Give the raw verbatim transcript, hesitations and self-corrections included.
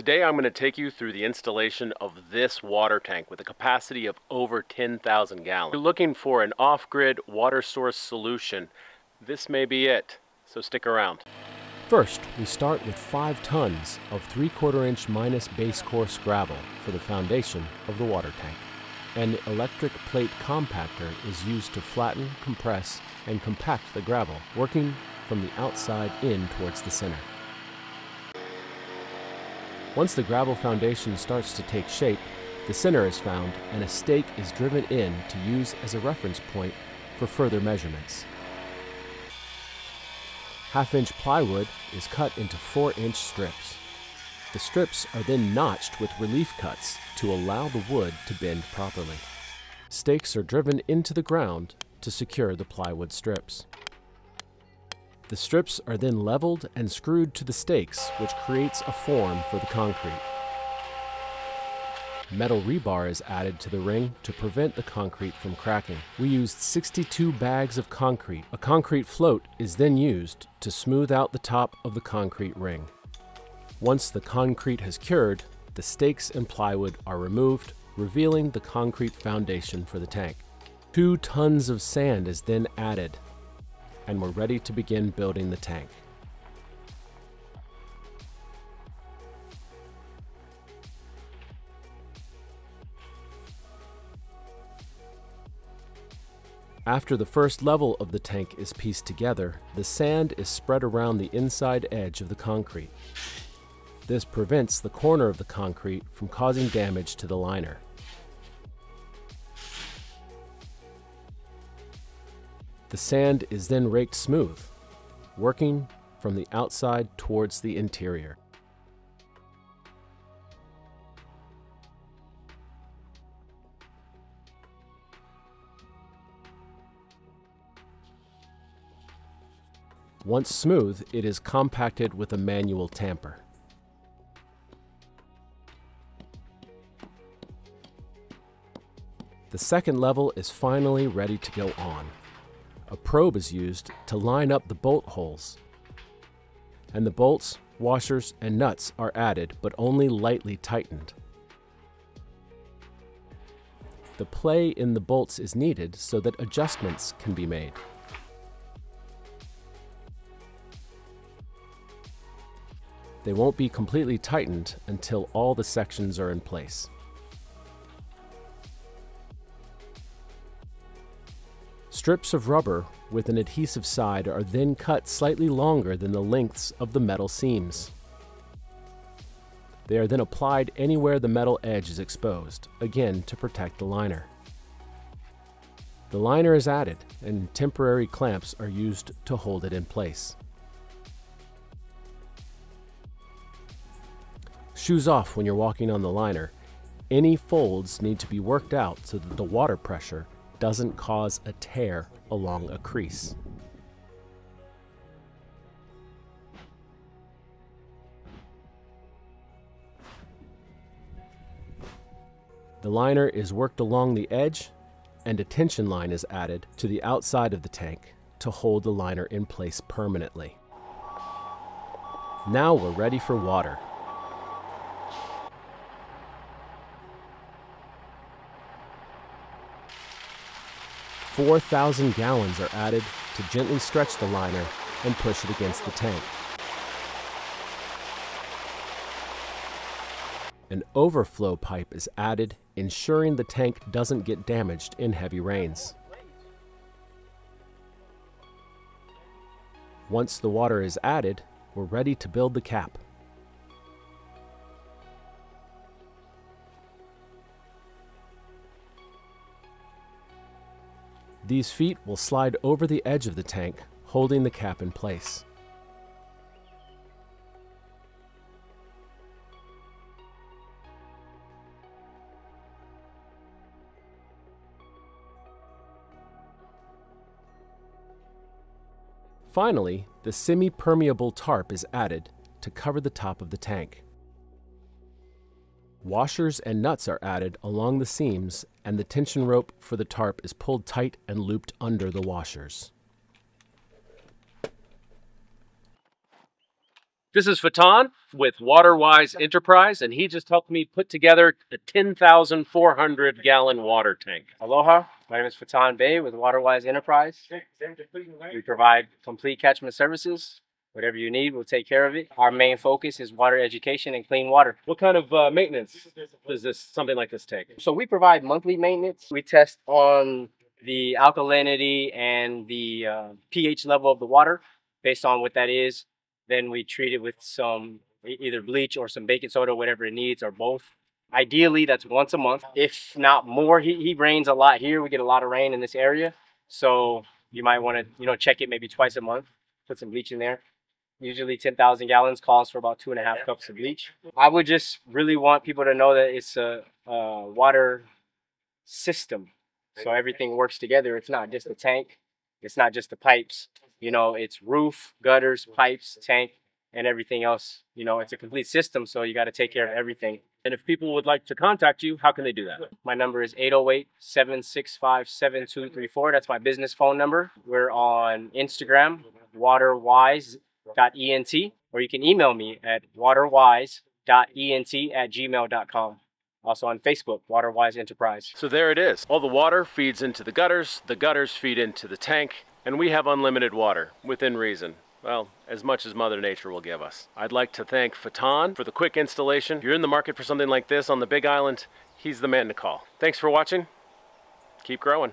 Today I'm going to take you through the installation of this water tank with a capacity of over ten thousand gallons. If you're looking for an off-grid water source solution, this may be it, so stick around. First, we start with five tons of three quarter inch minus base coarse gravel for the foundation of the water tank. An electric plate compactor is used to flatten, compress, and compact the gravel, working from the outside in towards the center. Once the gravel foundation starts to take shape, the center is found and a stake is driven in to use as a reference point for further measurements. half inch plywood is cut into four inch strips. The strips are then notched with relief cuts to allow the wood to bend properly. Stakes are driven into the ground to secure the plywood strips. The strips are then leveled and screwed to the stakes, which creates a form for the concrete. Metal rebar is added to the ring to prevent the concrete from cracking. We used sixty-two bags of concrete. A concrete float is then used to smooth out the top of the concrete ring. Once the concrete has cured, the stakes and plywood are removed, revealing the concrete foundation for the tank. Two tons of sand is then added, and we're ready to begin building the tank. After the first level of the tank is pieced together, the sand is spread around the inside edge of the concrete. This prevents the corner of the concrete from causing damage to the liner. The sand is then raked smooth, working from the outside towards the interior. Once smooth, it is compacted with a manual tamper. The second level is finally ready to go on. A probe is used to line up the bolt holes, and the bolts, washers, and nuts are added but only lightly tightened. The play in the bolts is needed so that adjustments can be made. They won't be completely tightened until all the sections are in place. Strips of rubber with an adhesive side are then cut slightly longer than the lengths of the metal seams. They are then applied anywhere the metal edge is exposed, again to protect the liner. The liner is added and temporary clamps are used to hold it in place. Shoes off when you're walking on the liner. Any folds need to be worked out so that the water pressure doesn't cause a tear along a crease. The liner is worked along the edge and a tension line is added to the outside of the tank to hold the liner in place permanently. Now we're ready for water. four thousand gallons are added to gently stretch the liner and push it against the tank. An overflow pipe is added, ensuring the tank doesn't get damaged in heavy rains. Once the water is added, we're ready to build the cap. These feet will slide over the edge of the tank, holding the cap in place. Finally, the semi-permeable tarp is added to cover the top of the tank. Washers and nuts are added along the seams, and the tension rope for the tarp is pulled tight and looped under the washers. This is Fatan with WaterWise Enterprise, and he just helped me put together the ten thousand four hundred gallon water tank. Aloha, my name is Fatan Bey with WaterWise Enterprise. We provide complete catchment services. Whatever you need, we'll take care of it. Our main focus is water education and clean water. What kind of uh, maintenance does this, something like this take? So we provide monthly maintenance. We test on the alkalinity and the uh, pH level of the water based on what that is. Then we treat it with some either bleach or some baking soda, whatever it needs, or both. Ideally, that's once a month, if not more. He, he rains a lot here. We get a lot of rain in this area. So you might want to, you know, check it maybe twice a month, put some bleach in there. Usually ten thousand gallons calls for about two and a half cups of bleach. I would just really want people to know that it's a, a water system. So everything works together. It's not just the tank. It's not just the pipes. You know, it's roof, gutters, pipes, tank, and everything else. You know, it's a complete system, so you got to take care of everything. And if people would like to contact you, how can they do that? My number is eight oh eight, seven six five, seven two three four. That's my business phone number. We're on Instagram, waterwise dot E N T, or you can email me at waterwise dot E N T at gmail dot com. Also on Facebook, WaterWise Enterprise. So there it is. All the water feeds into the gutters, the gutters feed into the tank, and we have unlimited water, within reason. Well, as much as Mother Nature will give us. I'd like to thank Fatan for the quick installation. If you're in the market for something like this on the Big Island, he's the man to call. Thanks for watching. Keep growing.